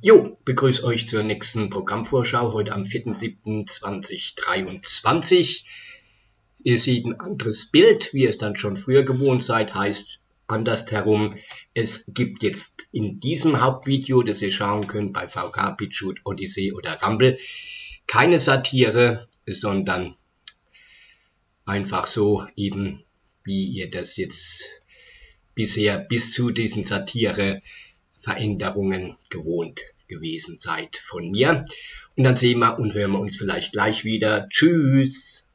Jo, begrüße euch zur nächsten Programmvorschau, heute am 4.7.2023. Ihr seht ein anderes Bild, wie ihr es dann schon früher gewohnt seid, heißt andersherum. Es gibt jetzt in diesem Hauptvideo, das ihr schauen könnt, bei VK, Pitshoot, Odyssey oder Rumble, keine Satire, sondern einfach so eben, wie ihr das jetzt bisher bis zu diesen Satire Veränderungen gewohnt gewesen seid von mir. Und dann sehen wir und hören wir uns vielleicht gleich wieder. Tschüss!